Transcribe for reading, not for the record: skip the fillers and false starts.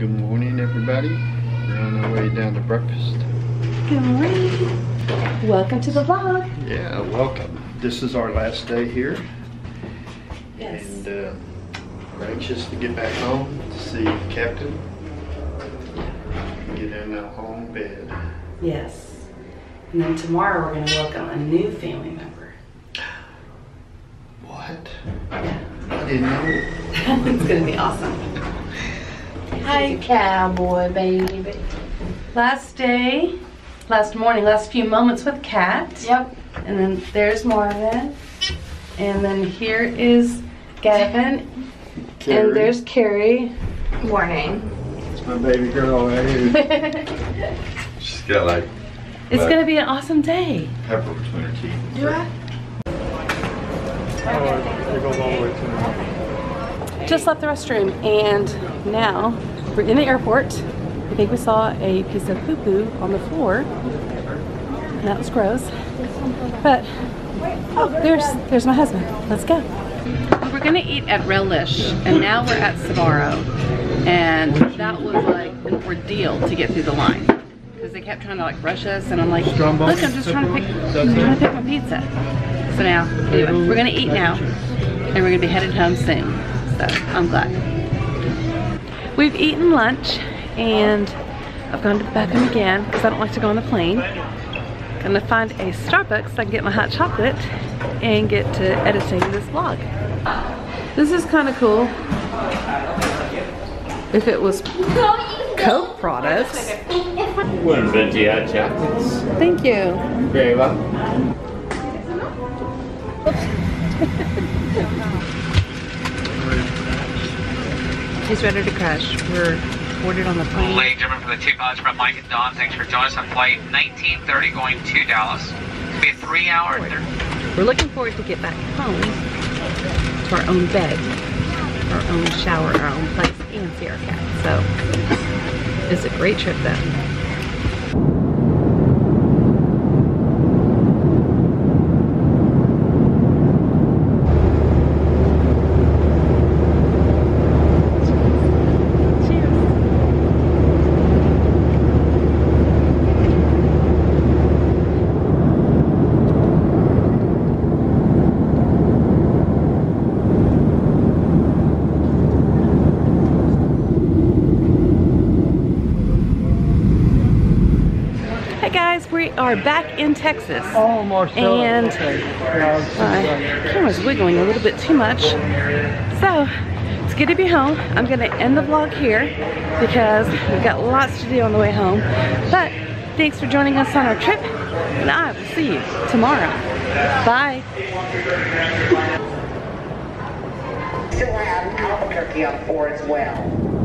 Good morning, everybody. We're on our way down to breakfast. Good morning. Welcome to the vlog. Yeah, welcome. This is our last day here. Yes. And we're anxious to get back home to see Captain. Get in our home bed. Yes. And then tomorrow we're going to welcome a new family member. What? Yeah. I didn't know. It's going to be awesome. Hi, cowboy baby. Last day, last morning, last few moments with Kat. Yep. And then there's Marvin. And then here is Gavin. Carrie. And there's Carrie. Morning. It's my baby girl right here. She's got like... It's going to be an awesome day. Pepper between her teeth. Do I? Oh, it goes all the way to me. Just left the restroom and now we're in the airport. I think we saw a piece of poo-poo on the floor. And that was gross. But, oh, there's my husband. Let's go. We're going to eat at Relish and now we're at Sbarro. And that was like an ordeal to get through the line. Because they kept trying to like rush us and I'm like, look, I'm just trying to pick my pizza. So now, anyway, we're gonna eat now, and we're gonna be headed home soon, so I'm glad. We've eaten lunch, and I've gone to Beckham again, because I don't like to go on the plane. Gonna find a Starbucks so I can get my hot chocolate, and get to editing this vlog. This is kind of cool. If it was Coke products. One venti hot chocolates. Thank you. Very well. He's ready to crash. We're boarded on the plane. Ladies and gentlemen, for the two pilots from Mike and Don, thanks for joining us on flight 1930 going to Dallas. It'll be a 3 hour dinner. We're looking forward to get back home to our own bed, our own shower, our own place, and see our cat. So it's a great trip then. We are back in Texas, and my camera's wiggling a little bit too much, so it's good to be home. I'm going to end the vlog here because we've got lots to do on the way home, but thanks for joining us on our trip, and I will see you tomorrow. Bye. Still have Albuquerque on 4 as well.